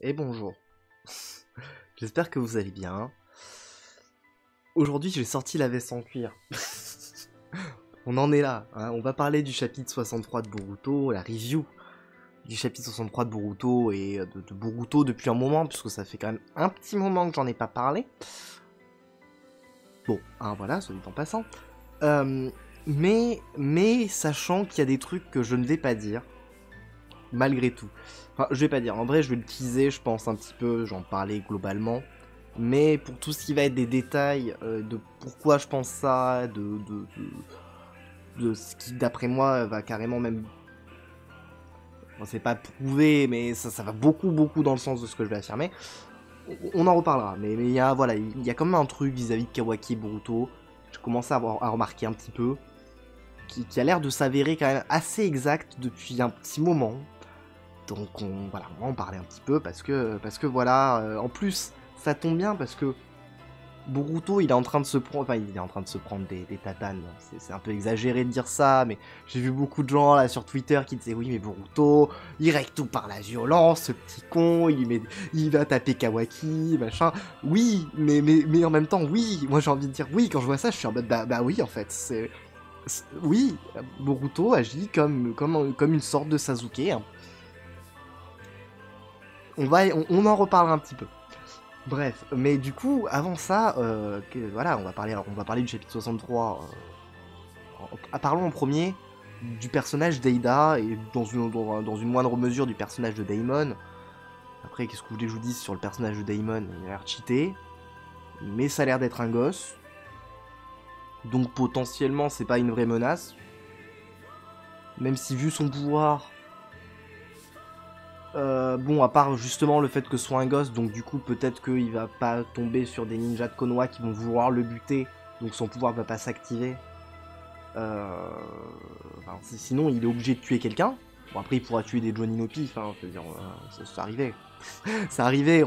Et bonjour, j'espère que vous allez bien. Aujourd'hui j'ai sorti la veste en cuir. On en est là, hein. On va parler du chapitre 63 de Boruto, la review du chapitre 63 de Boruto et de Boruto depuis un moment, puisque ça fait quand même un petit moment que j'en ai pas parlé. Bon, hein, voilà, soit dit en passant. Mais sachant qu'il y a des trucs que je ne vais pas dire, malgré tout. Enfin, je vais pas dire, en vrai je vais le teaser, je pense un petit peu, j'en parlais globalement. Mais pour tout ce qui va être des détails de pourquoi je pense ça, de ce qui d'après moi va carrément même... Bon, c'est pas prouvé, mais ça va beaucoup dans le sens de ce que je vais affirmer. On en reparlera, mais voilà, il y a quand même un truc vis-à-vis de Kawaki et Boruto, je commence à remarquer un petit peu, qui a l'air de s'avérer quand même assez exact depuis un petit moment. Donc voilà, on va en parler un petit peu, parce que voilà, en plus, ça tombe bien, parce que Boruto, il est en train de se prendre, enfin, il est en train de se prendre des tatanes, c'est un peu exagéré de dire ça, mais j'ai vu beaucoup de gens, là, sur Twitter, qui disaient, oui, mais Boruto, il règle tout par la violence, ce petit con, il va taper Kawaki, machin, oui, mais en même temps, oui, moi, j'ai envie de dire, oui, quand je vois ça, je suis en mode, bah oui, en fait, c'est... Oui, Boruto agit comme une sorte de Sasuke. Hein. On en reparlera un petit peu. Bref, mais du coup, avant ça, voilà, on va parler du chapitre 63. Parlons en premier du personnage d'Eida et dans une moindre mesure du personnage de Daemon. Après, qu'est-ce que vous voulez que je vous dise sur le personnage de Daemon? Il a l'air cheaté, mais ça a l'air d'être un gosse. Donc potentiellement c'est pas une vraie menace, même si vu son pouvoir, bon à part justement le fait que ce soit un gosse, donc du coup peut-être qu'il va pas tomber sur des ninjas de Konoha qui vont vouloir le buter, donc son pouvoir va pas s'activer, enfin, sinon il est obligé de tuer quelqu'un, bon après il pourra tuer des Johnny no Pif, hein, je veux dire, c'est arrivé, c'est arrivé,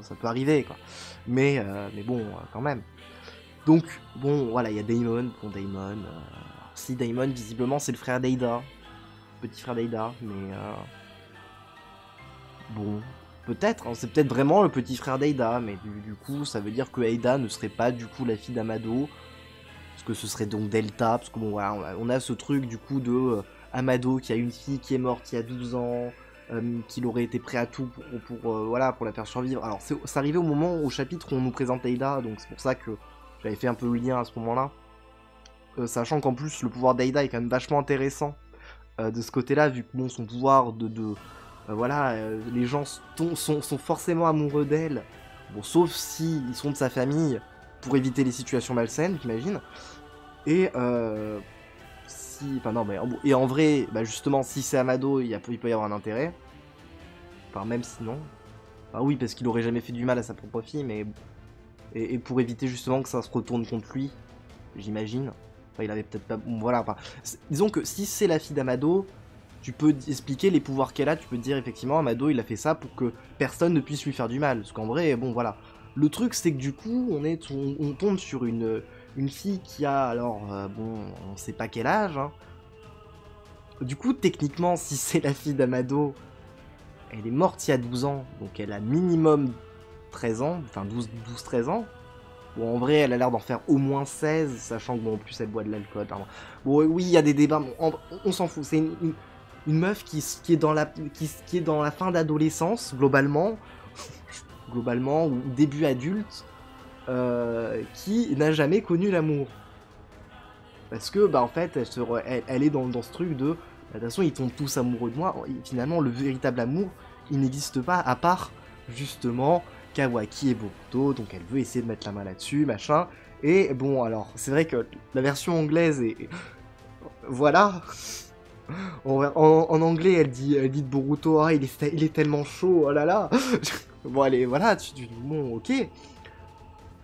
ça peut arriver quoi, mais bon quand même. Donc, bon, voilà, il y a Daemon, bon, Daemon, si Daemon, visiblement, c'est le frère d'Eida, petit frère d'Eida, mais, bon, peut-être, hein, c'est peut-être vraiment le petit frère d'Eida, mais du coup, ça veut dire que Eida ne serait pas, du coup, la fille d'Amado, parce que ce serait donc Delta, parce que, bon, voilà, on a ce truc, du coup, de Amado qui a une fille qui est morte il y a 12 ans, qu'il aurait été prêt à tout pour la faire survivre. Alors, c'est arrivé au moment, au chapitre où on nous présente Eida, donc c'est pour ça que... J'avais fait un peu le lien à ce moment-là, sachant qu'en plus le pouvoir d'Aida est quand même vachement intéressant de ce côté-là, vu que bon, son pouvoir les gens sont forcément amoureux d'elle, bon, sauf si ils sont de sa famille, pour éviter les situations malsaines, j'imagine, et en vrai, bah justement, si c'est Amado, il peut y avoir un intérêt, enfin même sinon, bah oui, parce qu'il aurait jamais fait du mal à sa propre fille, mais... Et pour éviter justement que ça se retourne contre lui, j'imagine. Enfin, il avait peut-être pas... Voilà, enfin... Disons que si c'est la fille d'Amado, tu peux expliquer les pouvoirs qu'elle a, tu peux dire effectivement, Amado, il a fait ça pour que personne ne puisse lui faire du mal. Parce qu'en vrai, bon, voilà. Le truc, c'est que du coup, on tombe sur une fille qui a... Alors, bon, on sait pas quel âge, hein. Du coup, techniquement, si c'est la fille d'Amado, elle est morte il y a 12 ans, donc elle a minimum... 13 ans, enfin 12-13 ans. Bon, en vrai, elle a l'air d'en faire au moins 16, sachant que, bon, en plus, elle boit de l'alcool. Pardon. Bon, oui, il y a des débats, bon, on s'en fout. C'est une meuf qui est dans la fin d'adolescence, globalement, ou début adulte, qui n'a jamais connu l'amour. Parce que, bah, en fait, elle est dans ce truc de... De toute façon, ils tombent tous amoureux de moi. Et finalement, le véritable amour, il n'existe pas, à part, justement... Kawaki et Boruto, donc elle veut essayer de mettre la main là-dessus, machin, et bon, alors, c'est vrai que la version anglaise est... Voilà, en anglais, elle dit de Boruto, ah, il est tellement chaud, oh là là, bon, allez, voilà, tu dis, bon, ok,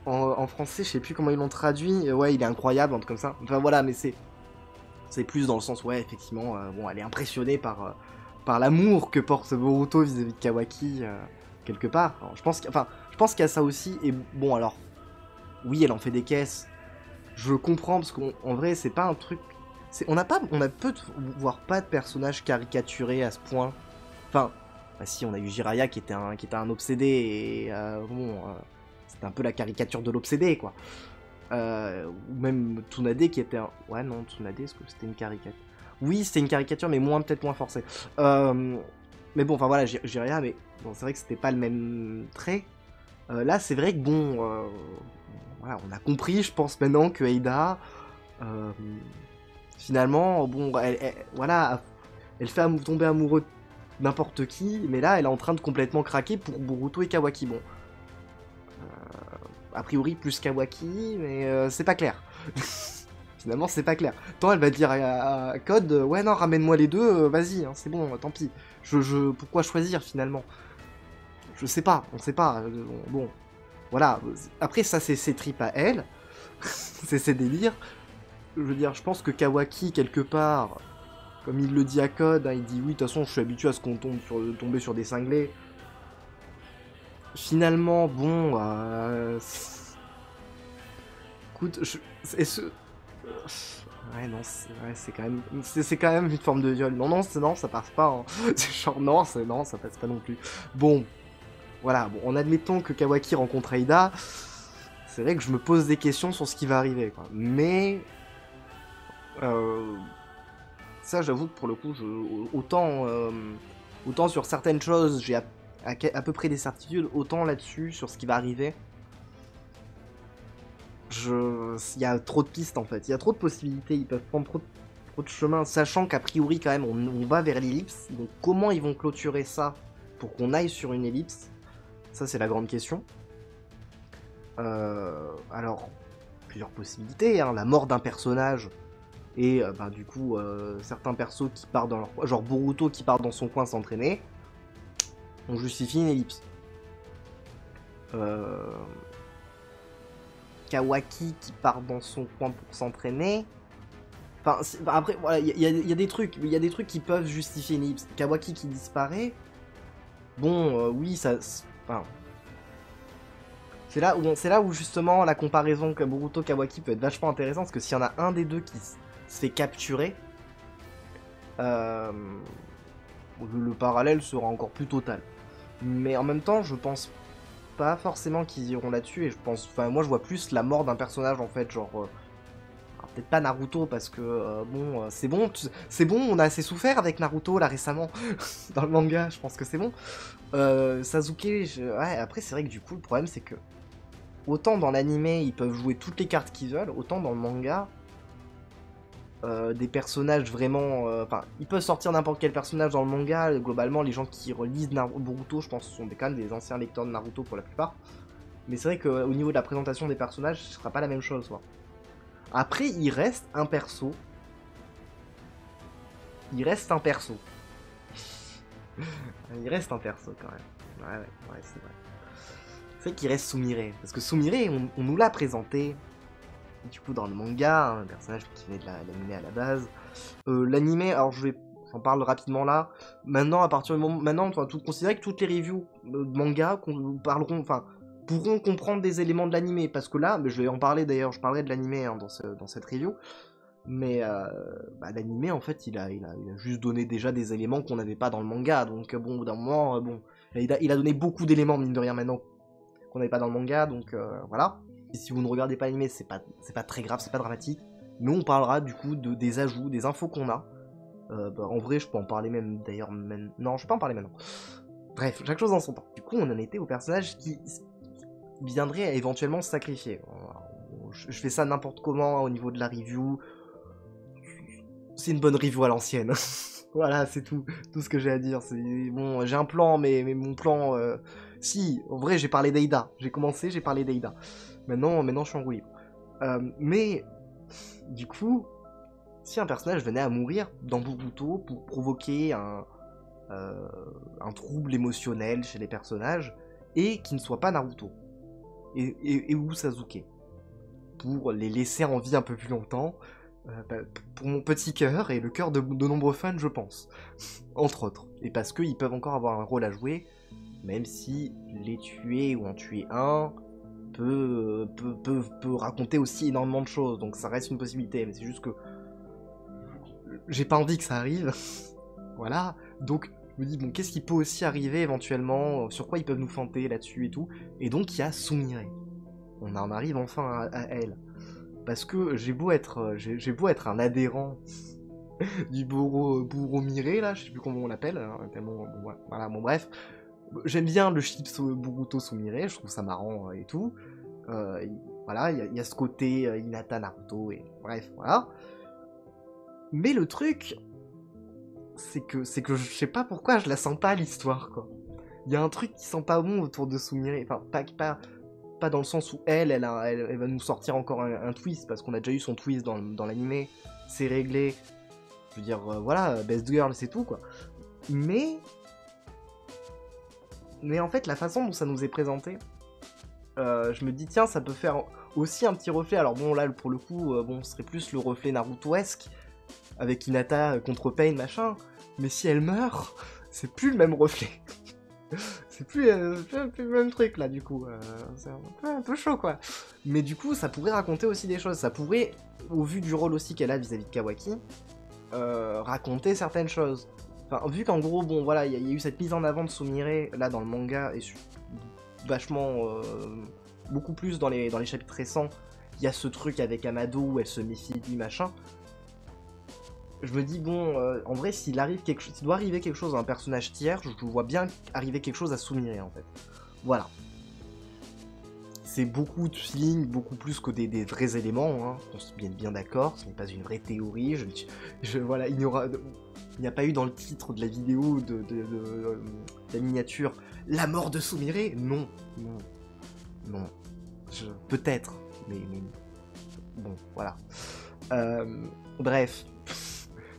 en français, je sais plus comment ils l'ont traduit, ouais, il est incroyable, un truc comme ça, enfin, voilà, mais c'est plus dans le sens, ouais, effectivement, bon, elle est impressionnée par l'amour que porte Boruto vis-à-vis de Kawaki, quelque part. Alors, je pense qu'il y a ça aussi, et bon alors, oui elle en fait des caisses, je comprends, parce qu'en vrai c'est pas un truc, on a peu de, voire pas de personnages caricaturés à ce point, enfin, Enfin si, on a eu Jiraya qui était un obsédé, et c'était un peu la caricature de l'obsédé, quoi. Ou même Tsunade qui était un... Ouais, non, Tsunade, est-ce que c'était une caricature? Oui, c'était une caricature, mais peut-être moins forcée. Mais bon, enfin voilà, Jiraya, mais bon, c'est vrai que c'était pas le même trait. Là, c'est vrai que bon... voilà, on a compris, je pense, maintenant que Aida... finalement, bon, elle fait tomber amoureux de n'importe qui, mais là, elle est en train de complètement craquer pour Boruto et Kawaki. Bon, a priori plus Kawaki, mais c'est pas clair. Finalement, c'est pas clair. Tant elle va dire à Code, ouais, non, ramène-moi les deux, vas-y, hein, c'est bon, tant pis. Pourquoi choisir, finalement? Je sais pas, on sait pas. Bon, voilà. Après, ça, c'est ses tripes à elle. C'est ses délires. Je veux dire, je pense que Kawaki, quelque part, comme il le dit à Code, hein, il dit oui, de toute façon, je suis habitué à ce qu'on tomber sur des cinglés. Finalement, bon... Écoute, ouais, non, c'est quand même... C'est quand même une forme de viol. Non, ça passe pas, hein. Genre, non, ça passe pas non plus. Bon, voilà, bon, en admettant que Kawaki rencontre Aida, c'est vrai que je me pose des questions sur ce qui va arriver, quoi. Mais... ça, j'avoue que pour le coup, autant sur certaines choses, j'ai à peu près des certitudes, autant là-dessus, sur ce qui va arriver, il y a trop de pistes, en fait. Il y a trop de possibilités, ils peuvent prendre trop de chemins, sachant qu'a priori, quand même, on va vers l'ellipse. Donc comment ils vont clôturer ça pour qu'on aille sur une ellipse? Ça, c'est la grande question. Alors, plusieurs possibilités, hein, la mort d'un personnage... Et bah, du coup, certains persos qui partent dans leur coin, genre Boruto qui part dans son coin s'entraîner, on justifie une ellipse. Kawaki qui part dans son coin pour s'entraîner. Enfin, après, voilà, il y a des trucs, qui peuvent justifier une ellipse. Kawaki qui disparaît. Bon, oui, ça. Enfin, c'est là où justement la comparaison que Boruto-Kawaki peut être vachement intéressante, parce que s'il y en a un des deux qui se fait capturer, le parallèle sera encore plus total. Mais en même temps, je pense pas forcément qu'ils iront là-dessus, et je pense... Enfin, moi, je vois plus la mort d'un personnage, en fait, genre... peut-être pas Naruto, parce que, bon, c'est bon, on a assez souffert avec Naruto, là, récemment, dans le manga, je pense que c'est bon. Sasuke, ouais, après, c'est vrai que, du coup, le problème, c'est que... Autant dans l'anime, ils peuvent jouer toutes les cartes qu'ils veulent, autant dans le manga... des personnages vraiment... Enfin, ils peuvent sortir n'importe quel personnage dans le manga. Globalement, les gens qui relisent Boruto, je pense, sont quand même des anciens lecteurs de Naruto pour la plupart. Mais c'est vrai qu'au niveau de la présentation des personnages, ce sera pas la même chose, quoi. Après, il reste un perso. Il reste un perso, quand même. Ouais, c'est vrai. C'est vrai qu'il reste Sumire. Parce que Sumire, on nous l'a présenté... Du coup, dans le manga, un personnage qui venait de l'anime à la base. L'anime, alors j'en parle rapidement là. Maintenant, à partir du moment, maintenant, on va considérer que toutes les reviews de manga pourront comprendre des éléments de l'anime, parce que là, mais je vais en parler d'ailleurs. Je parlerai de l'anime, hein, dans cette review. Mais bah, l'anime, en fait, il a juste donné déjà des éléments qu'on n'avait pas dans le manga. Donc bon, au bout d'un moment, bon, il a donné beaucoup d'éléments mine de rien maintenant qu'on n'avait pas dans le manga. Donc voilà. Et si vous ne regardez pas l'anime, c'est pas très grave, c'est pas dramatique. Nous, on parlera du coup des ajouts, des infos qu'on a. Bah, en vrai, je peux en parler même d'ailleurs. Non, je peux en parler maintenant. Bref, chaque chose en son temps. Du coup, on en était au personnage qui viendrait éventuellement se sacrifier. Je fais ça n'importe comment au niveau de la review. C'est une bonne review à l'ancienne. Voilà, c'est tout ce que j'ai à dire. Bon, j'ai un plan, mais mon plan... Si, en vrai, j'ai parlé d'Aida. J'ai commencé, j'ai parlé d'Aida. Maintenant, je suis en roue libre. Mais, du coup, si un personnage venait à mourir dans Boruto pour provoquer un trouble émotionnel chez les personnages, et qui ne soit pas Naruto, et ou Sasuke, pour les laisser en vie un peu plus longtemps, bah, pour mon petit cœur, et le cœur de nombreux fans, je pense, entre autres. Et parce qu'ils peuvent encore avoir un rôle à jouer, même si les tuer ou en tuer un... peut raconter aussi énormément de choses, donc ça reste une possibilité, mais c'est juste que j'ai pas envie que ça arrive. Voilà, donc Je me dis, bon, qu'est-ce qui peut aussi arriver éventuellement, sur quoi ils peuvent nous feinter là-dessus et tout. Et donc, il y a Soumiré. On en arrive enfin à elle. Parce que j'ai beau être un adhérent du Boromire, là, je sais plus comment on l'appelle, hein, tellement, bon, voilà, bon bref. J'aime bien le chips Boruto Soumiré, je trouve ça marrant et tout. Voilà, il y a ce côté Hinata Naruto et bref, voilà. Mais le truc, c'est que je sais pas pourquoi je la sens pas l'histoire, quoi. Il y a un truc qui sent pas bon autour de Soumiré, enfin, pas dans le sens où elle va nous sortir encore un twist, parce qu'on a déjà eu son twist dans l'animé, c'est réglé, je veux dire, voilà, best girl, c'est tout, quoi. Mais en fait, la façon dont ça nous est présenté, je me dis, tiens, ça peut faire aussi un petit reflet, alors bon, là, pour le coup, bon, ce serait plus le reflet Naruto-esque, avec Hinata contre Pain, machin, mais si elle meurt, c'est plus le même reflet. C'est plus le même truc là du coup, c'est un peu chaud quoi. Mais du coup ça pourrait raconter aussi des choses, ça pourrait, au vu du rôle aussi qu'elle a vis-à-vis de Kawaki, raconter certaines choses. Enfin vu qu'en gros bon voilà, il y a eu cette mise en avant de Soumiré là dans le manga, et vachement, beaucoup plus dans les chapitres récents, il y a ce truc avec Amado où elle se méfie de lui machin. Je me dis, bon, en vrai, s'il doit arriver quelque chose à un personnage tiers, je vois bien arriver quelque chose à Soumiré, en fait. Voilà. C'est beaucoup de feeling, beaucoup plus que des vrais éléments, hein. On se met bien d'accord, ce n'est pas une vraie théorie. Voilà, il n'y a pas eu dans le titre de la vidéo, de la miniature, la mort de Soumiré. Non, non, non. Peut-être, mais... Bon, voilà. Bref...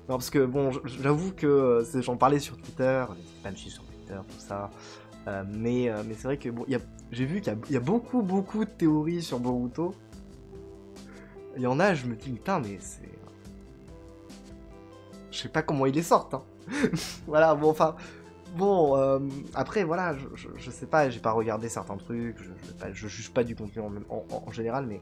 Non, parce que bon, j'avoue que j'en parlais sur Twitter, n'hésitez pas à me suivre sur Twitter, tout ça. Mais c'est vrai que bon, j'ai vu qu'il y a beaucoup de théories sur Boruto. Il y en a, je me dis, putain, mais c'est... Je sais pas comment ils les sortent, hein. Voilà, bon, enfin... Bon, après, voilà, je sais pas, j'ai pas regardé certains trucs, je juge pas du contenu en général, mais...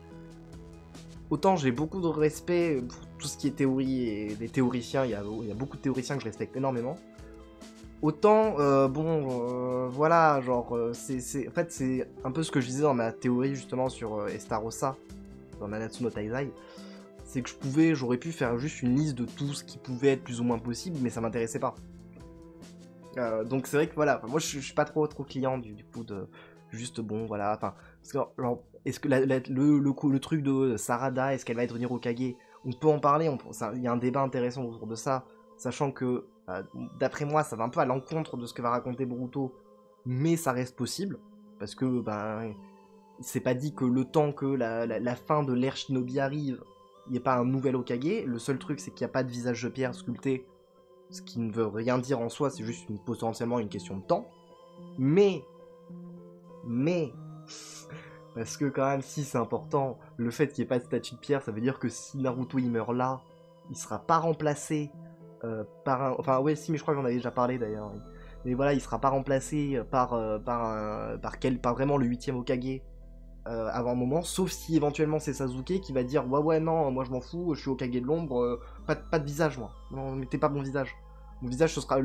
Autant j'ai beaucoup de respect pour tout ce qui est théorie et des théoriciens, il y a beaucoup de théoriciens que je respecte énormément. Autant, voilà, genre, en fait c'est un peu ce que je disais dans ma théorie justement sur Estarossa, dans Nanatsu no Taizai, c'est que j'aurais pu faire juste une liste de tout ce qui pouvait être plus ou moins possible, mais ça m'intéressait pas. Donc c'est vrai que voilà, moi je suis pas trop client du coup de... Juste bon, voilà, enfin, est-ce que le truc de Sarada, est-ce qu'elle va devenir Hokage? On peut en parler, il y a un débat intéressant autour de ça, sachant que, d'après moi, ça va un peu à l'encontre de ce que va raconter Boruto, mais ça reste possible, parce que, ben, c'est pas dit que le temps que la fin de l'ère Shinobi arrive, il n'y ait pas un nouvel Hokage, le seul truc c'est qu'il n'y a pas de visage de pierre sculpté, ce qui ne veut rien dire en soi, c'est juste potentiellement une question de temps, mais, parce que quand même, si c'est important, le fait qu'il n'y ait pas de statue de pierre, ça veut dire que si Naruto il meurt là, il sera pas remplacé par un... Enfin, ouais, si, mais je crois que j'en avais déjà parlé d'ailleurs. Mais voilà, il sera pas remplacé par vraiment le 8ème Hokage avant un moment, sauf si éventuellement c'est Sasuke qui va dire « Ouais, non, moi je m'en fous, je suis Hokage de l'ombre, pas de visage, moi. Non, mettez pas mon visage. Le visage sera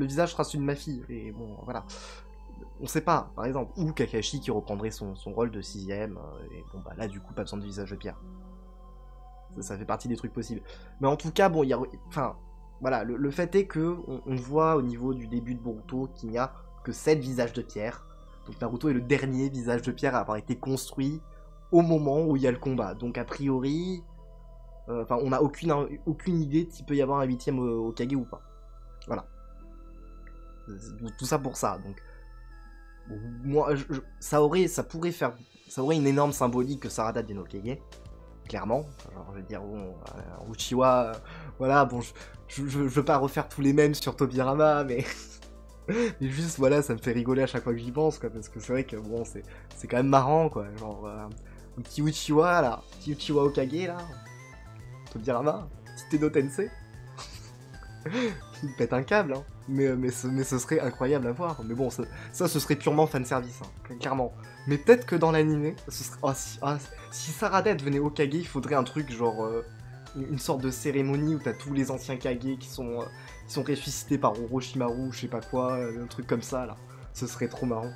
celui de ma fille. » Et bon, voilà. On sait pas, par exemple, ou Kakashi qui reprendrait son rôle de 6ème, et bon bah là du coup pas besoin de visage de pierre. Ça fait partie des trucs possibles. Mais en tout cas, bon, enfin, voilà, le fait est que on voit au niveau du début de Boruto qu'il n'y a que 7 visages de pierre. Donc Naruto est le dernier visage de pierre à avoir été construit au moment où il y a le combat. Donc a priori, enfin on n'a aucune idée s'il peut y avoir un 8ème Hokage ou pas. Voilà. Tout ça pour ça, donc... Moi, ça aurait une énorme symbolique que Sarada devienne Hokage, clairement. Genre, je veux dire, bon, Uchiwa, voilà, bon, je veux pas refaire tous les mêmes sur Tobirama, mais... mais juste, voilà, ça me fait rigoler à chaque fois que j'y pense, quoi, parce que c'est vrai que, bon, c'est quand même marrant, quoi, genre, un petit Uchiwa, là, petit Uchiwa Hokage, là, Tobirama, petit Tenno Tensei, il pète un câble, hein. Mais ce serait incroyable à voir. Mais bon, ça ce serait purement fanservice, hein, clairement. Mais peut-être que dans l'animé, si Sarada devenait Hokage, il faudrait un truc genre... une sorte de cérémonie où t'as tous les anciens Kage ils sont ressuscités par Orochimaru, je sais pas quoi, un truc comme ça là. Ce serait trop marrant.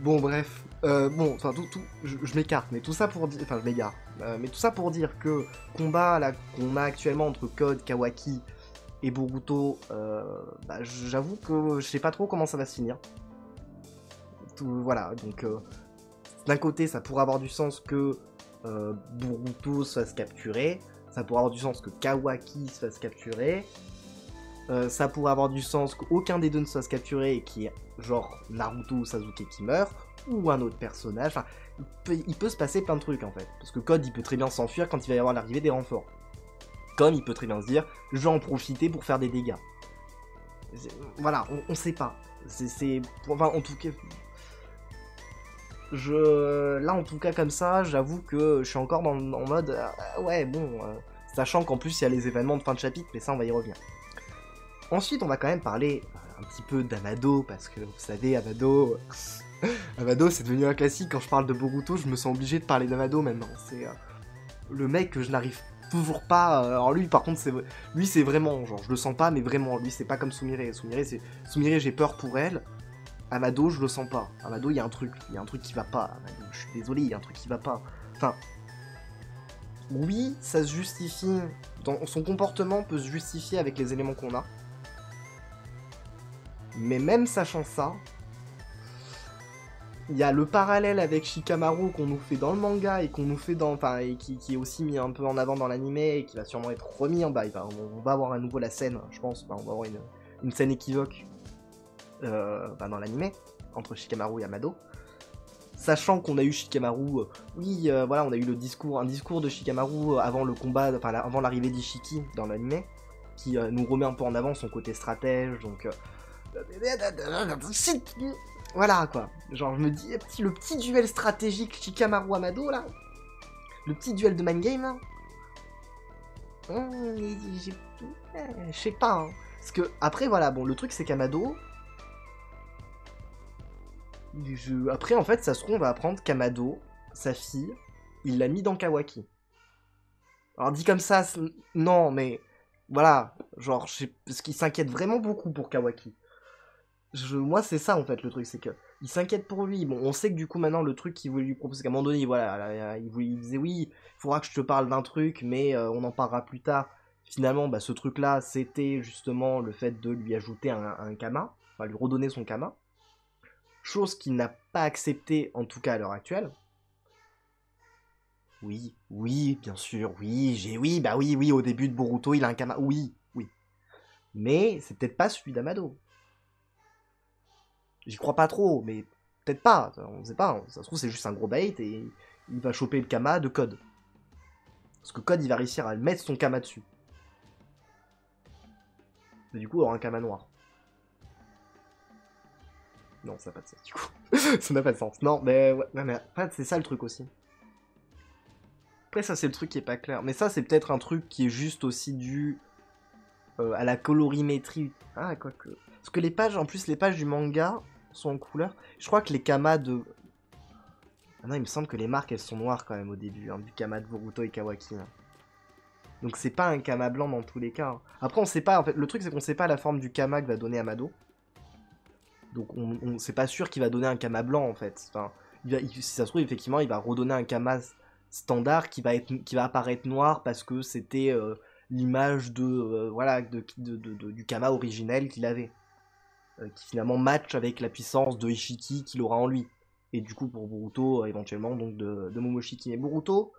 Bon bref, bon, enfin tout, je m'écarte, mais tout ça pour dire, enfin je m'égare, mais tout ça pour dire que combat là qu'on a actuellement entre Code, Kawaki et Boruto, bah, j'avoue que je sais pas trop comment ça va se finir. Tout, voilà, donc d'un côté ça pourrait avoir du sens que Boruto se fasse capturer, ça pourrait avoir du sens que Kawaki se fasse capturer. Ça pourrait avoir du sens qu'aucun des deux ne se fasse capturer et qu'il y ait genre Naruto ou Sasuke qui meurt, ou un autre personnage, enfin, il peut se passer plein de trucs en fait, parce que Code il peut très bien s'enfuir quand il va y avoir l'arrivée des renforts, comme il peut très bien se dire, je vais en profiter pour faire des dégâts. Voilà, on sait pas, c'est, enfin en tout cas, là en tout cas comme ça, j'avoue que je suis encore en mode, ouais bon, sachant qu'en plus il y a les événements de fin de chapitre, mais ça on va y revenir. Ensuite, on va quand même parler un petit peu d'Amado, parce que vous savez, Amado, Amado c'est devenu un classique. Quand je parle de Boruto, je me sens obligé de parler d'Amado maintenant. C'est le mec que je n'arrive toujours pas... alors lui, par contre, lui c'est vraiment, genre, je le sens pas, mais vraiment, lui c'est pas comme Sumire. Sumire, j'ai peur pour elle. Amado, je le sens pas. Amado, il y a un truc, qui va pas. Amado, je suis désolé, il y a un truc qui va pas. Enfin, oui, ça se justifie. Son comportement peut se justifier avec les éléments qu'on a. Mais même sachant ça, il y a le parallèle avec Shikamaru qu'on nous fait dans le manga et qu'on nous fait dans, enfin, et qui est aussi mis un peu en avant dans l'anime et qui va sûrement être remis en bas. On va avoir à nouveau la scène, je pense. Enfin, on va avoir une scène équivoque dans l'anime entre Shikamaru et Amado. Sachant qu'on a eu Shikamaru, oui, voilà, on a eu un discours de Shikamaru avant le combat, enfin, avant l'arrivée d'Ishiki dans l'anime, qui nous remet un peu en avant son côté stratège, donc. Voilà quoi, genre je me dis, le petit duel stratégique Shikamaru Amado là, le petit duel de Mind Game là, je sais pas, hein. Parce que après voilà, bon le truc c'est qu'Amado, après en fait ça se trouve on va apprendre qu'Amado, sa fille, il l'a mis dans Kawaki. Alors dit comme ça, non mais voilà, genre parce qu'il s'inquiète vraiment beaucoup pour Kawaki. Moi, c'est ça, en fait, le truc, c'est que il s'inquiète pour lui. Bon, on sait que, du coup, maintenant, le truc qu'il voulait lui proposer, qu'à un moment donné, voilà, il disait, oui, il faudra que je te parle d'un truc, mais on en parlera plus tard. Finalement, bah, ce truc-là, c'était, justement, le fait de lui ajouter un kama, enfin, lui redonner son kama. Chose qu'il n'a pas acceptée, en tout cas, à l'heure actuelle. Oui, oui, bien sûr, oui, oui, au début de Boruto, il a un kama, oui, oui. Mais c'est peut-être pas celui d'Amado. J'y crois pas trop, mais peut-être pas, on sait pas, ça se trouve c'est juste un gros bait et il va choper le kama de Code. Parce que Code il va réussir à mettre son kama dessus. Et du coup il aura un kama noir. Non, ça n'a pas de sens du coup. Ça n'a pas de sens. Non, mais, ouais, mais c'est ça le truc aussi. Après ça c'est le truc qui est pas clair. Mais ça c'est peut-être un truc qui est juste aussi dû à la colorimétrie. Ah, quoi que... Parce que les pages, en plus les pages du manga sont en couleur. Je crois que les kamas de... Ah non, il me semble que les marques elles sont noires quand même au début, hein, du kama de Boruto et Kawaki. Hein. Donc c'est pas un kama blanc dans tous les cas. Hein. Après on sait pas, en fait, le truc c'est qu'on sait pas la forme du kama que va donner Amado. Donc on c'est pas sûr qu'il va donner un kama blanc en fait. Enfin, si ça se trouve effectivement il va redonner un kama standard qui va apparaître noir parce que c'était l'image du kama originel qu'il avait. Qui finalement match avec la puissance de Ishiki qu'il aura en lui. Et du coup pour Boruto, éventuellement, donc de Momoshiki. Et Boruto,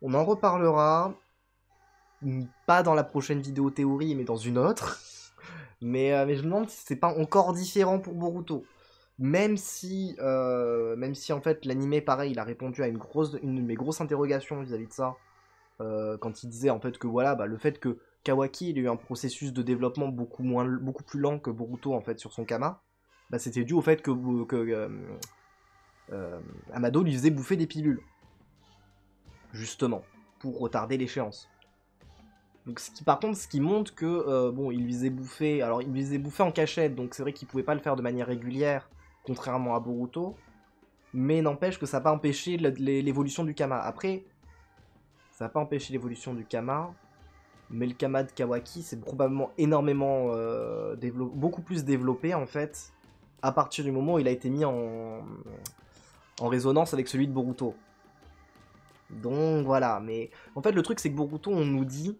on en reparlera, pas dans la prochaine vidéo théorie, mais dans une autre. Mais je me demande si c'est pas encore différent pour Boruto. Même si en fait l'anime, pareil, il a répondu à une de mes grosses interrogations vis-à-vis de ça. Quand il disait en fait que voilà, bah, le fait que Kawaki, il a eu un processus de développement beaucoup plus lent que Boruto en fait sur son kama. Bah, c'était dû au fait que Amado lui faisait bouffer des pilules, justement, pour retarder l'échéance. Donc, ce qui montre que bon, il lui faisait bouffer. Alors, il lui faisait bouffer en cachette, donc c'est vrai qu'il pouvait pas le faire de manière régulière, contrairement à Boruto. Mais n'empêche que ça n'a pas empêché l'évolution du kama. Après, ça n'a pas empêché l'évolution du kama. Melkamad Kawaki s'est probablement énormément beaucoup plus développé en fait à partir du moment où il a été mis en résonance avec celui de Boruto. Donc voilà, mais en fait le truc c'est que Boruto, on nous dit,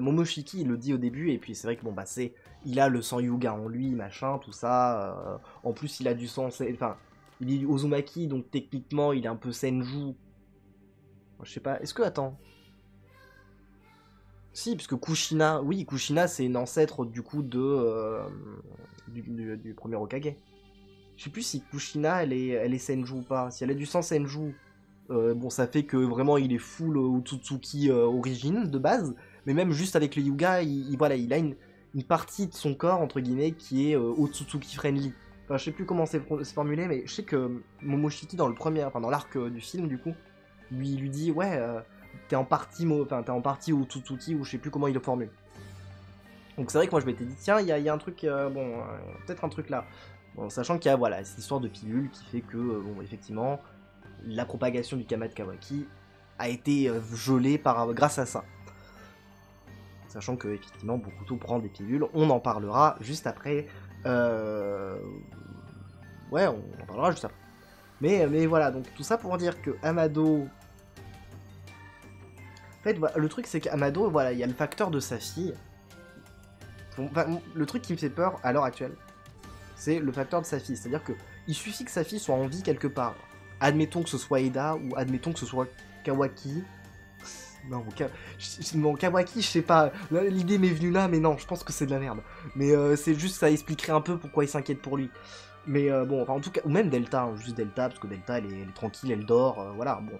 Momoshiki il le dit au début, et puis c'est vrai que bon bah c'est, il a le sang Yuga en lui, machin, tout ça, en plus il a du sang, enfin il est Uzumaki donc techniquement il est un peu Senju, je sais pas, est-ce que, attends, si, parce que Kushina, oui Kushina c'est une ancêtre du coup de, du premier Hokage, je sais plus si Kushina elle est Senju ou pas, si elle a du sang Senju. Bon, ça fait que vraiment il est full Otsutsuki origine de base, mais même juste avec le Yuga, voilà, il a une partie de son corps entre guillemets qui est Otsutsuki friendly. Enfin, je sais plus comment c'est formulé, mais je sais que Momoshiki dans l'arc du film du coup, lui dit ouais, t'es en partie Otsutsuki, ou je sais plus comment il le formule. Donc c'est vrai que moi je m'étais dit tiens, il y a un truc, peut-être un truc là, bon, sachant qu'il y a voilà cette histoire de pilule qui fait que bon effectivement. La propagation du Kamad Kawaki a été gelée grâce à ça. Sachant que, effectivement, Bokuto prend des pilules. On en parlera juste après. Ouais, on en parlera juste après. Mais voilà, donc tout ça pour dire que Amado... En fait, le truc, c'est qu'Amado, voilà, il y a le facteur de sa fille. Enfin, le truc qui me fait peur à l'heure actuelle, c'est le facteur de sa fille. C'est-à-dire qu'il suffit que sa fille soit en vie quelque part. Admettons que ce soit Eda, ou admettons que ce soit Kawaki. Non, Kawaki, je sais pas, l'idée m'est venue là, mais non, je pense que c'est de la merde. Mais c'est juste, ça expliquerait un peu pourquoi il s'inquiète pour lui. Mais bon, enfin, en tout cas, ou même Delta, hein, juste Delta, parce que Delta, elle est tranquille, elle dort, voilà, bon,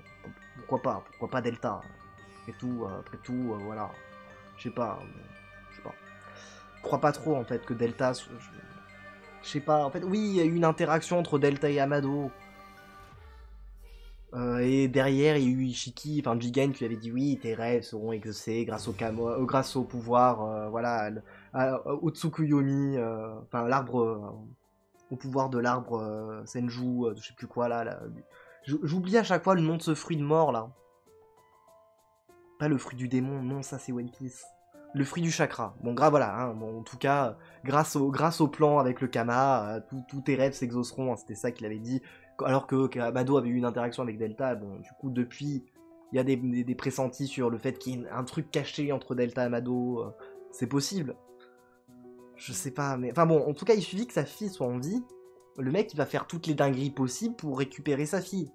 pourquoi pas Delta, hein. Après tout, voilà, je sais pas. Je crois pas trop, en fait, que Delta, je sais pas, en fait, oui, il y a eu une interaction entre Delta et Amado. Et derrière, il y a eu Ishiki, enfin Jigen, qui lui avait dit oui, tes rêves seront exaucés grâce grâce au pouvoir, voilà, au Tsukuyomi, enfin l'arbre, au pouvoir de l'arbre Senju, je sais plus quoi là. J'oublie à chaque fois le nom de ce fruit de mort là. Pas le fruit du démon, non, ça c'est One Piece. Le fruit du chakra. Bon, voilà, hein, bon, en tout cas, grâce au plan avec le Kama, tous tes rêves s'exauceront, hein, c'était ça qu'il avait dit. Alors que Amado avait eu une interaction avec Delta, bon, du coup, depuis, il y a des pressentis sur le fait qu'il y a un truc caché entre Delta et Amado, c'est possible. Je sais pas, mais... Enfin bon, en tout cas, il suffit que sa fille soit en vie, le mec, il va faire toutes les dingueries possibles pour récupérer sa fille.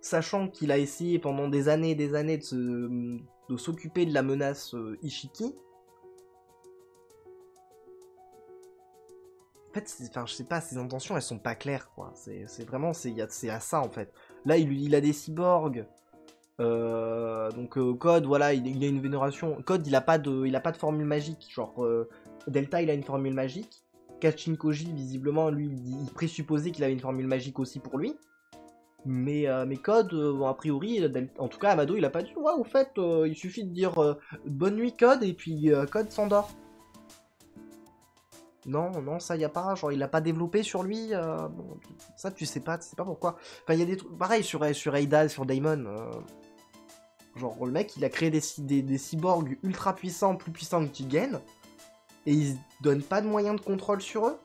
Sachant qu'il a essayé pendant des années et des années de s'occuper de la menace Ishiki. En fait, enfin, je sais pas, ses intentions, elles sont pas claires, quoi. C'est vraiment, c'est à ça, en fait. Là, il a des cyborgs. Donc, Code, voilà, il a une vénération. Code, il a pas de formule magique. Genre, Delta, il a une formule magique. Kachinkoji, visiblement, lui, il présupposait qu'il avait une formule magique aussi pour lui. Mais Code, a priori, en tout cas, Amado, il a pas dit, ouais, au fait, il suffit de dire bonne nuit, Code, et puis Code s'endort. Non, ça y a pas, genre il l'a pas développé sur lui, bon, ça tu sais pas pourquoi. Enfin il y a des trucs, pareil sur Ada, sur Daemon, genre le mec il a créé des cyborgs ultra puissants, plus puissants que Jigen, et il donne pas de moyens de contrôle sur eux.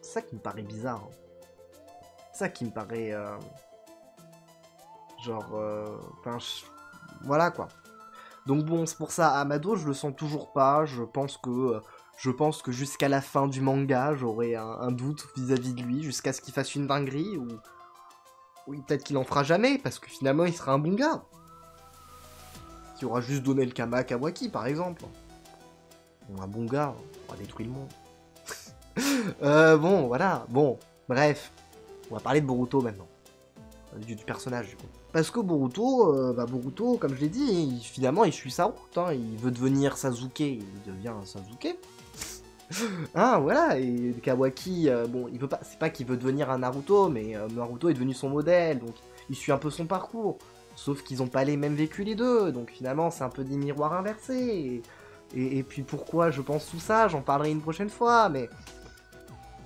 C'est ça qui me paraît bizarre, hein. Ça qui me paraît, voilà quoi. Donc bon, c'est pour ça, Amado, je le sens toujours pas, je pense que jusqu'à la fin du manga, j'aurai un doute vis-à-vis de lui, jusqu'à ce qu'il fasse une dinguerie, ou... Oui, peut-être qu'il en fera jamais, parce que finalement, il sera un bon gars. Qui aura juste donné le Kama à Kawaki, par exemple. Bon, un bon gars, on aura détruit le monde. Bon, voilà, bon, bref, on va parler de Boruto maintenant. Du personnage, du coup. Parce que Boruto, Boruto, comme je l'ai dit, finalement, il suit sa route, hein, il veut devenir Sasuke, il devient un Sasuke. Hein, voilà, et Kawaki, bon, il veut pas, c'est pas qu'il veut devenir un Naruto, mais Naruto est devenu son modèle, donc il suit un peu son parcours. Sauf qu'ils ont pas les mêmes vécus les deux, donc finalement, c'est un peu des miroirs inversés. Et puis pourquoi je pense tout ça, j'en parlerai une prochaine fois, mais...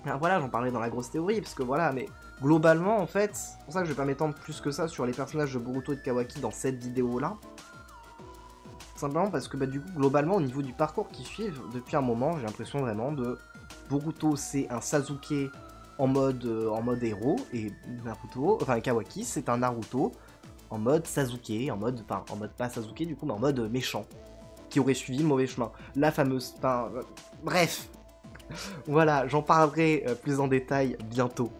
Alors, voilà, j'en parlerai dans la grosse théorie, parce que voilà, mais... Globalement, en fait, c'est pour ça que je vais pas m'étendre plus que ça sur les personnages de Boruto et de Kawaki dans cette vidéo-là. Simplement parce que, du coup, globalement, au niveau du parcours qu'ils suivent, depuis un moment, j'ai l'impression vraiment de... Boruto, c'est un Sasuke en mode héros, et Naruto, enfin Kawaki, c'est un Naruto en mode Sasuke, en mode pas Sasuke du coup, mais en mode méchant, qui aurait suivi le mauvais chemin. La fameuse... bref. Voilà, j'en parlerai plus en détail bientôt,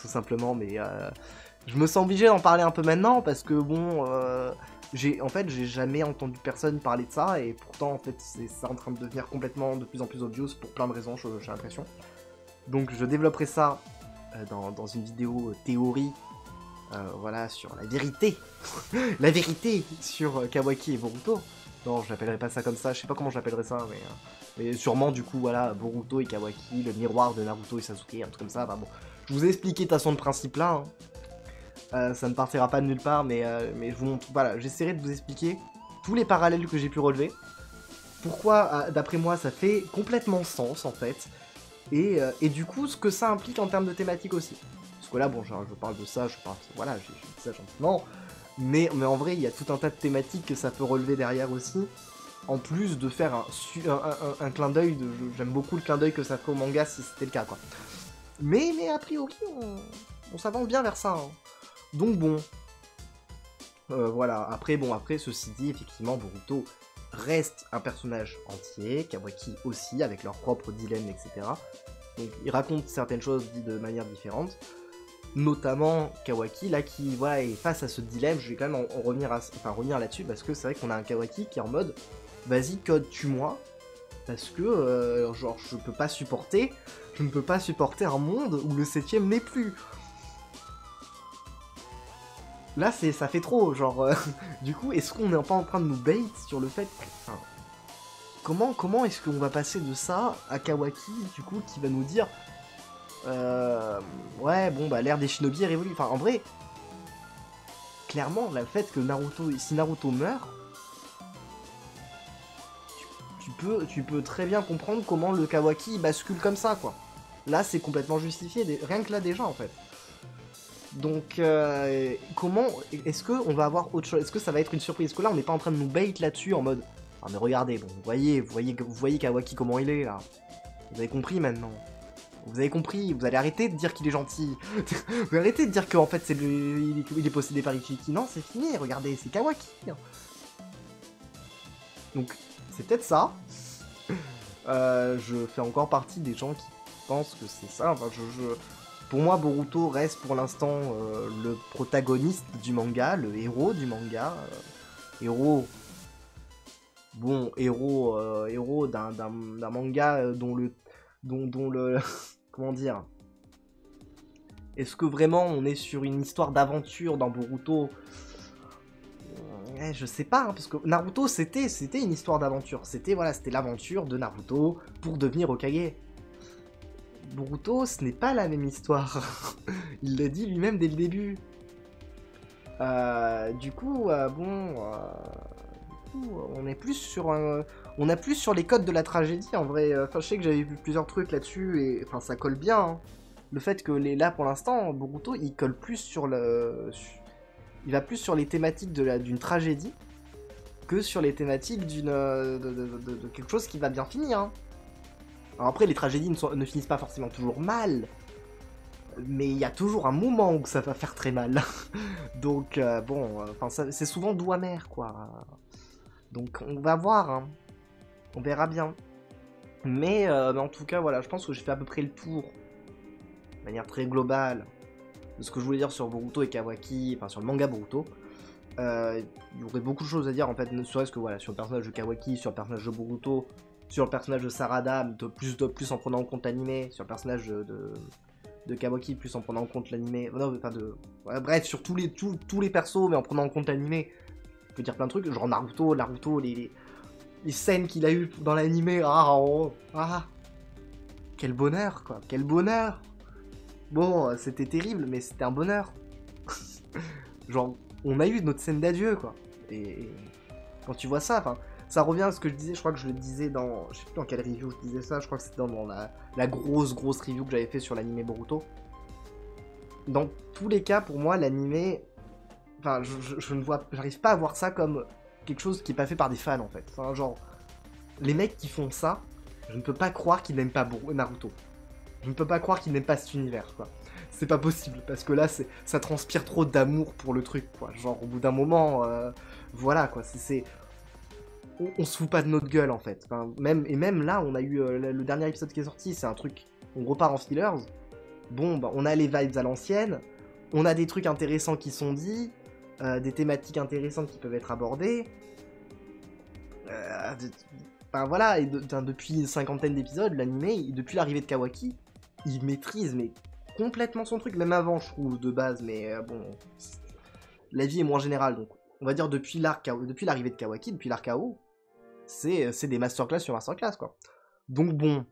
tout simplement, mais je me sens obligé d'en parler un peu maintenant, parce que bon... en fait, j'ai jamais entendu personne parler de ça, et pourtant, en fait, c'est ça en train de devenir complètement de plus en plus obvious pour plein de raisons, j'ai l'impression. Donc, je développerai ça dans une vidéo théorie, voilà, sur la vérité. La vérité sur Kawaki et Boruto. Non, je n'appellerai pas ça comme ça, je sais pas comment je l'appellerai ça, mais sûrement, du coup, voilà, Boruto et Kawaki, le miroir de Naruto et Sasuke, un truc comme ça. Bon, je vous ai expliqué de toute façon le principe là, hein. Ça ne partira pas de nulle part, mais je vous montre, voilà, j'essaierai de vous expliquer tous les parallèles que j'ai pu relever, pourquoi, d'après moi, ça fait complètement sens, en fait, et du coup, ce que ça implique en termes de thématique aussi. Parce que là, bon, je parle de ça, voilà, j'ai dit ça gentiment, mais en vrai, il y a tout un tas de thématiques que ça peut relever derrière aussi, en plus de faire un clin d'œil, j'aime beaucoup le clin d'œil que ça fait au manga, si c'était le cas, quoi. Mais a priori, on s'avance bien vers ça, hein. Donc bon, voilà, après ceci dit, effectivement, Boruto reste un personnage entier, Kawaki aussi, avec leurs propres dilemmes, etc. Donc ils racontent certaines choses dites de manière différente, notamment Kawaki, là, qui, voilà, est face à ce dilemme. Je vais quand même en revenir, revenir là-dessus, parce que c'est vrai qu'on a un Kawaki qui est en mode, vas-y, Code, tue-moi, parce que, genre, je ne peux pas supporter un monde où le 7ème n'est plus. Là, ça fait trop, genre... du coup, est-ce qu'on n'est pas en train de nous bait sur le fait que... Enfin, comment est-ce qu'on va passer de ça à Kawaki, du coup, qui va nous dire... ouais, bon, bah, l'ère des shinobi est révolue. Enfin, en vrai... Clairement, le fait que Naruto... Si Naruto meurt... Tu peux très bien comprendre comment le Kawaki bascule comme ça, quoi. Là, c'est complètement justifié, rien que là, déjà, en fait. Donc, comment est-ce qu'on va avoir autre chose? Est-ce que ça va être une surprise? Parce que là, on n'est pas en train de nous bait là-dessus en mode... Ah, mais regardez, bon, vous voyez Kawaki comment il est, là. Vous avez compris, maintenant. Vous avez compris, vous allez arrêter de dire qu'il est gentil. Vous arrêtez de dire qu'en fait, il est possédé par Ikiki. Non, c'est fini, regardez, c'est Kawaki. Donc, c'est peut-être ça. Je fais encore partie des gens qui pensent que c'est ça. Enfin, Pour moi, Boruto reste pour l'instant le protagoniste du manga, le héros du manga. Héros... Bon, héros d'un manga dont le... Comment dire? Est-ce que vraiment on est sur une histoire d'aventure dans Boruto? Je sais pas, hein, parce que Naruto, c'était une histoire d'aventure. C'était, voilà, c'était l'aventure de Naruto pour devenir Hokage. Boruto, ce n'est pas la même histoire. Il l'a dit lui-même dès le début. Du coup, on a plus sur les codes de la tragédie, en vrai. Enfin, je sais que j'avais vu plusieurs trucs là-dessus, et enfin, ça colle bien. Hein. Le fait que, là, pour l'instant, Boruto, il colle plus sur le... Il va plus sur les thématiques d'une tragédie que sur les thématiques de quelque chose qui va bien finir, hein. Alors après, les tragédies ne finissent pas forcément toujours mal, mais il y a toujours un moment où ça va faire très mal. Donc, bon, c'est souvent doux amer, quoi. Donc, on va voir, hein. On verra bien. Mais en tout cas, voilà, je pense que j'ai fait à peu près le tour, de manière très globale, de ce que je voulais dire sur Boruto et Kawaki, enfin, sur le manga Boruto. Il y aurait beaucoup de choses à dire, en fait, ne serait-ce que, voilà, sur le personnage de Kawaki, sur le personnage de Boruto... Sur le personnage de Sarada, plus en prenant en compte l'anime, sur le personnage de Kawaki, plus en prenant en compte l'anime. Ouais, bref, sur tous les persos, mais en prenant en compte l'anime. Je peux dire plein de trucs, genre Naruto, les scènes qu'il a eues dans l'anime. Quel bonheur, quoi, quel bonheur. Bon, c'était terrible, mais c'était un bonheur. Genre, on a eu notre scène d'adieu, quoi. Et quand tu vois ça, enfin... Ça revient à ce que je disais, je crois que je le disais dans... Je sais plus dans quelle review je disais ça, je crois que c'était dans la grosse review que j'avais fait sur l'anime Boruto. dans tous les cas, pour moi, l'animé, enfin, j'arrive pas à voir ça comme quelque chose qui est pas fait par des fans, en fait. Enfin, genre, les mecs qui font ça, je ne peux pas croire qu'ils n'aiment pas Naruto. Je ne peux pas croire qu'ils n'aiment pas cet univers, quoi. C'est pas possible, parce que là, ça transpire trop d'amour pour le truc, quoi. Genre, au bout d'un moment, voilà, quoi, c'est... On se fout pas de notre gueule, en fait. Enfin, même là, on a eu le dernier épisode qui est sorti, c'est un truc... On repart en fillers. Bon, bah, on a les vibes à l'ancienne, on a des trucs intéressants qui sont dits, des thématiques intéressantes qui peuvent être abordées. Enfin, voilà, et depuis une cinquantaine d'épisodes, l'anime, depuis l'arrivée de Kawaki, il maîtrise, mais... complètement son truc, même avant je trouve de base, mais bon, la vie est moins générale, donc on va dire depuis l'arrivée de Kawaki, depuis l'arc AO, c'est des masterclass sur masterclass, quoi. Donc bon,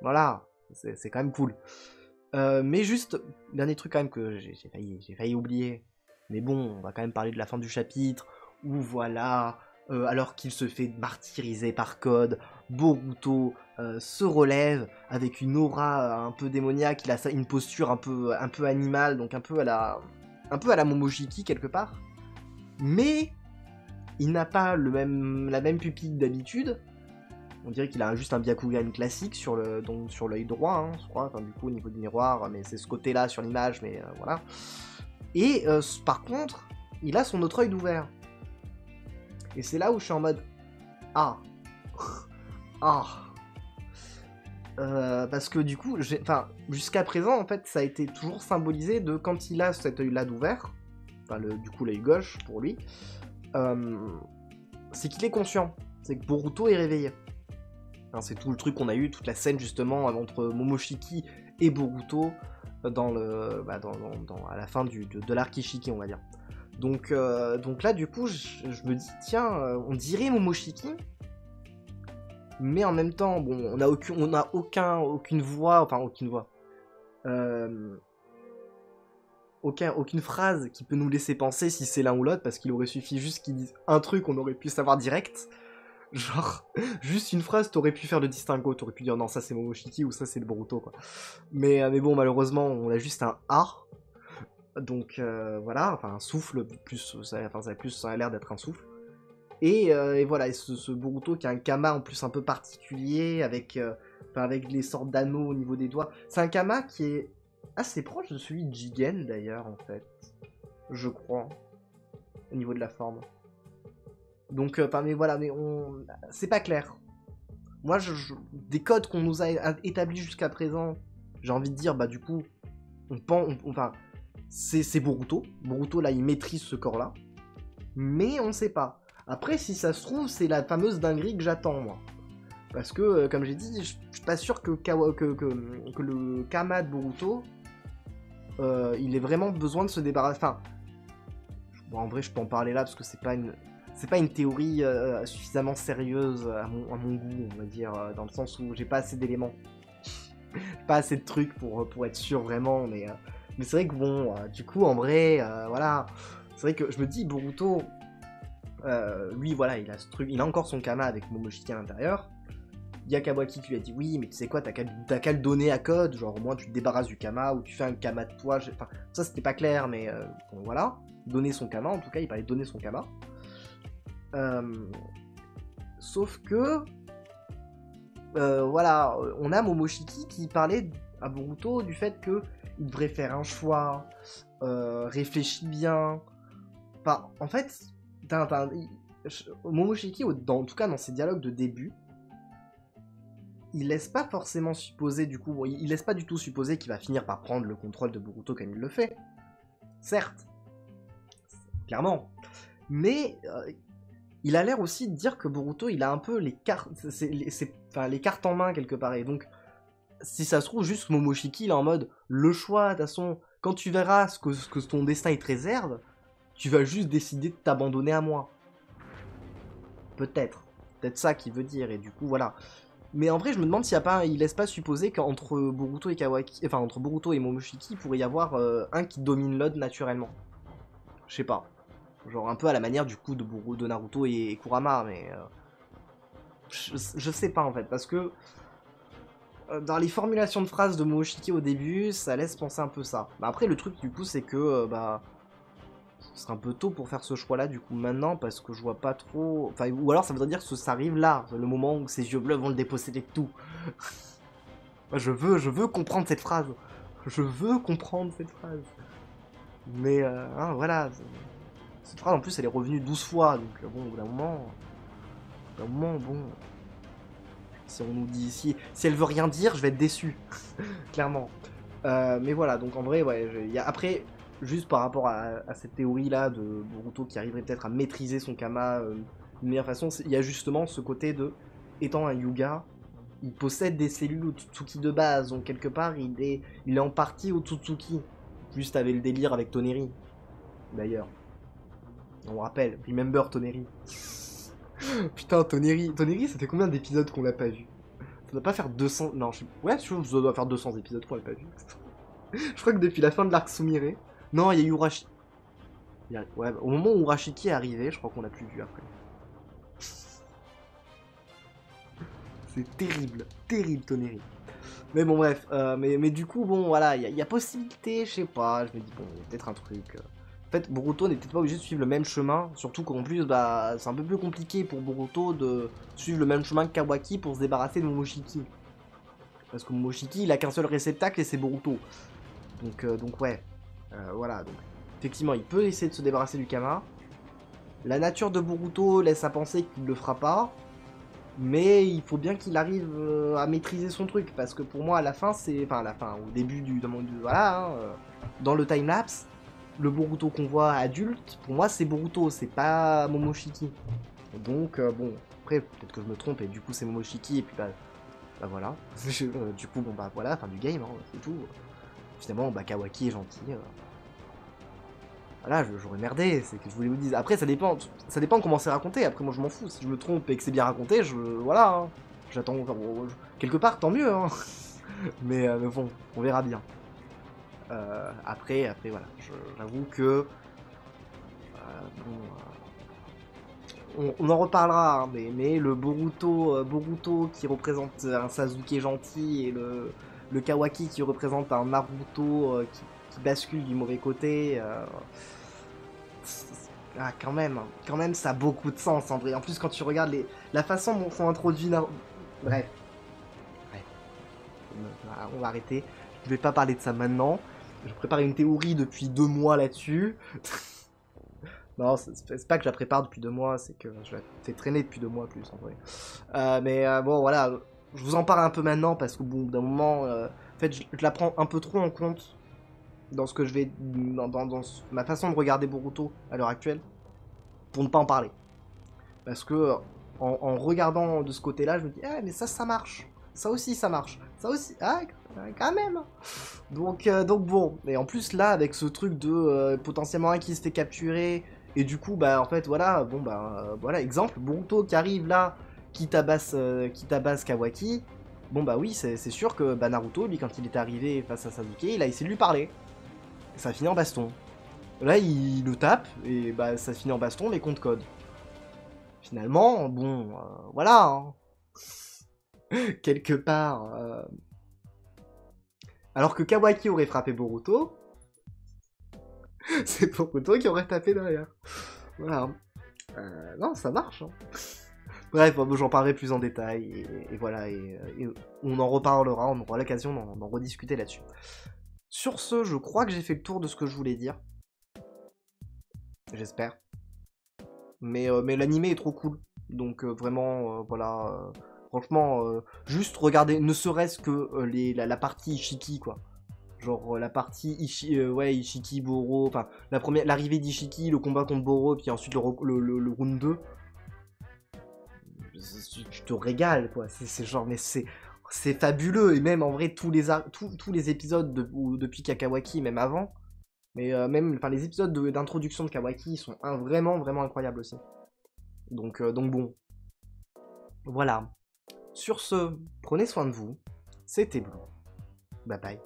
voilà, c'est quand même cool. Mais juste, dernier truc quand même que j'ai failli oublier, mais bon, on va quand même parler de la fin du chapitre, où voilà, alors qu'il se fait martyriser par Code, Boruto se relève avec une aura un peu démoniaque, il a une posture un peu animale, donc un peu à la Momoshiki quelque part, mais il n'a pas la même pupille d'habitude, on dirait qu'il a juste un Byakugan classique sur l'œil droit, hein, je crois, enfin, du coup au niveau du miroir, mais c'est ce côté-là sur l'image, mais voilà, et par contre, il a son autre œil d'ouvert, et c'est là où je suis en mode, parce que du coup, jusqu'à présent, en fait, ça a été toujours symbolisé de quand il a cet œil-là d'ouvert, enfin, du coup, l'œil gauche, pour lui, c'est qu'il est conscient, c'est que Boruto est réveillé. Enfin, c'est tout le truc qu'on a eu, toute la scène, justement, entre Momoshiki et Boruto, à la fin de l'arc Ishiki, on va dire. Donc là, du coup, je me dis, tiens, on dirait Momoshiki, mais en même temps, bon, on n'a aucune phrase qui peut nous laisser penser si c'est l'un ou l'autre, parce qu'il aurait suffi juste qu'ils disent un truc, on aurait pu savoir direct. Genre, juste une phrase, t'aurais pu faire le distinguo, t'aurais pu dire non, ça c'est Momoshiki ou ça c'est le Boruto, quoi. Mais bon, malheureusement, on a juste un A. Donc voilà, enfin un souffle, ça a l'air d'être un souffle. Et voilà, et ce Boruto qui a un Kama en plus un peu particulier, avec les sortes d'anneaux au niveau des doigts. C'est un Kama qui est assez proche de celui de Jigen d'ailleurs, en fait, je crois, au niveau de la forme. Donc, mais voilà, c'est pas clair. Moi, des codes qu'on nous a établis jusqu'à présent, j'ai envie de dire, bah du coup, c'est Boruto. Boruto, là, il maîtrise ce corps-là, mais on sait pas. Après, si ça se trouve, c'est la fameuse dinguerie que j'attends, moi. Parce que, comme j'ai dit, je suis pas sûr que le Kama de Boruto, il ait vraiment besoin de se débarrasser... Enfin, bon, en vrai, je peux en parler là, parce que c'est pas une théorie suffisamment sérieuse à mon goût, on va dire, dans le sens où j'ai pas assez d'éléments. Pas assez de trucs pour être sûr, vraiment, mais c'est vrai que, bon, du coup, en vrai, voilà. C'est vrai que je me dis, Boruto... lui voilà, il a ce truc, il a encore son Kama avec Momoshiki à l'intérieur. Il y a Kawaki qui lui a dit oui, mais tu sais quoi, t'as qu'à le donner à Code, genre au moins tu te débarrasses du Kama ou tu fais un Kama de toi. Enfin, ça c'était pas clair, mais bon, voilà, donner son Kama, en tout cas, il parlait de donner son Kama. Sauf que voilà, on a Momoshiki qui parlait à Boruto du fait que il devrait faire un choix, réfléchis bien. Enfin, en fait. Momoshiki, en tout cas dans ses dialogues de début, il laisse pas forcément supposer, du coup, il laisse pas du tout supposer qu'il va finir par prendre le contrôle de Boruto comme il le fait. Certes, clairement, mais il a l'air aussi de dire que Boruto, il a un peu les cartes en main quelque part. Et donc, si ça se trouve, juste Momoshiki, il est en mode le choix, de toute façon, quand tu verras ce que ton destin il te réserve. Tu vas juste décider de t'abandonner à moi. Peut-être. Peut-être ça qu'il veut dire, et du coup, voilà. Mais en vrai, je me demande s'il n'y a pas... Il laisse pas supposer qu'entre Boruto et Kawaki... Enfin, entre Boruto et Momoshiki, il pourrait y avoir un qui domine l'autre naturellement. Je sais pas. Genre un peu à la manière, du coup, de Naruto et Kurama, mais... Je sais pas, en fait, parce que... dans les formulations de phrases de Momoshiki au début, ça laisse penser un peu ça. Bah après, le truc du coup, c'est que ce serait un peu tôt pour faire ce choix-là du coup maintenant, parce que je vois pas trop... Enfin, ou alors ça voudrait dire que ça arrive là, le moment où ces yeux bleus vont le déposséder de tout. je veux comprendre cette phrase. Je veux comprendre cette phrase. Mais hein, voilà. Cette phrase en plus elle est revenue 12 fois, donc bon, au bout d'un moment... bon... Si on nous dit ici, si elle veut rien dire, je vais être déçu, clairement. Mais voilà, donc en vrai, ouais, après, juste par rapport à cette théorie-là de Boruto qui arriverait peut-être à maîtriser son Kama d'une meilleure façon, il y a justement ce côté de, étant un Yuga, il possède des cellules au Otsutsuki de base, donc quelque part, il est en partie au Otsutsuki. Juste avec le délire avec Toneri, d'ailleurs. On rappelle, remember Toneri. Putain, Toneri. Toneri, ça fait combien d'épisodes qu'on l'a pas vu? Ça doit pas faire 200... Non, je sais... Ouais, ça doit faire 200 épisodes qu'on l'a pas vu. Je crois que depuis la fin de l'arc Sumire... Non, il y a eu Urashiki... Ouais, au moment où Urashiki est arrivé, je crois qu'on l'a plus vu après. C'est terrible. Terrible, Toneri. Mais bon, bref. Mais du coup, bon, voilà, il y a possibilité, je sais pas. Je me dis, bon, il y a peut-être un truc... En fait, Boruto n'est peut-être pas obligé de suivre le même chemin, surtout qu'en plus, bah, c'est un peu plus compliqué pour Boruto de suivre le même chemin que Kawaki pour se débarrasser de Momoshiki. Parce que Momoshiki, il a qu'un seul réceptacle et c'est Boruto. Donc ouais, voilà. Donc, effectivement, il peut essayer de se débarrasser du Kama. La nature de Boruto laisse à penser qu'il ne le fera pas, mais il faut bien qu'il arrive à maîtriser son truc, parce que pour moi, à la fin, c'est... Enfin, à la fin, au début du... Voilà, hein, dans le timelapse, le Boruto qu'on voit adulte, pour moi c'est Boruto, c'est pas Momoshiki. Donc bon, après peut-être que je me trompe et du coup c'est Momoshiki et puis bah voilà. Du coup bon bah voilà, fin du game, hein, c'est tout. Finalement bah Kawaki est gentil. Voilà, j'aurais merdé, c'est que je voulais vous dire. Après ça dépend comment c'est raconté, après moi je m'en fous, si je me trompe et que c'est bien raconté, voilà. Hein, j'attends, enfin, quelque part tant mieux, hein. Mais bon, on verra bien. Après voilà, j'avoue que bon, on en reparlera, hein, mais le Boruto qui représente un Sasuke gentil et le Kawaki qui représente un Naruto qui bascule du mauvais côté, ah, quand même ça a beaucoup de sens en vrai. En plus quand tu regardes la façon dont on introduit Naruto, bref, on va arrêter. Je vais pas parler de ça maintenant. Je prépare une théorie depuis 2 mois là-dessus. Non, c'est pas que je la prépare depuis 2 mois, c'est que je la fais traîner depuis 2 mois plus en vrai. Mais bon, voilà, je vous en parle un peu maintenant parce qu'au bout d'un moment, en fait, je la prends un peu trop en compte dans ce que je vais, dans ma façon de regarder Boruto à l'heure actuelle, pour ne pas en parler. Parce que en regardant de ce côté-là, je me dis, ah mais ça marche, ça aussi ça marche, ça aussi, ah. Quand même. Donc bon, et en plus là avec ce truc de potentiellement un qui se fait capturer et du coup bah en fait voilà, bon bah voilà, exemple Boruto qui arrive là, qui tabasse Kawaki, bon bah oui c'est sûr que bah, Naruto lui quand il est arrivé face à Sasuke, il a essayé de lui parler, ça finit en baston, là il le tape et bah ça finit en baston mais contre code, finalement bon voilà hein. Quelque part alors que Kawaki aurait frappé Boruto, c'est Boruto qui aurait tapé derrière. Voilà. Non, ça marche. Hein. Bref, j'en parlerai plus en détail. Et voilà, et on en reparlera, on aura l'occasion d'en rediscuter là-dessus. Sur ce, je crois que j'ai fait le tour de ce que je voulais dire. J'espère. Mais l'anime est trop cool. Donc vraiment, voilà... Franchement, juste regarder, ne serait-ce que la partie Ishiki, quoi. Genre la partie Ishiki, Boro, enfin, l'arrivée d'Ishiki, le combat contre Boro, puis ensuite le round 2. Tu te régales, quoi. C'est genre, mais c'est fabuleux. Et même, en vrai, tous les épisodes depuis Kakawaki, même avant, mais même, enfin, les épisodes d'introduction de Kawaki, ils sont vraiment, vraiment incroyables aussi. Donc bon. Voilà. Sur ce, prenez soin de vous, c'était Blue. Bye bye.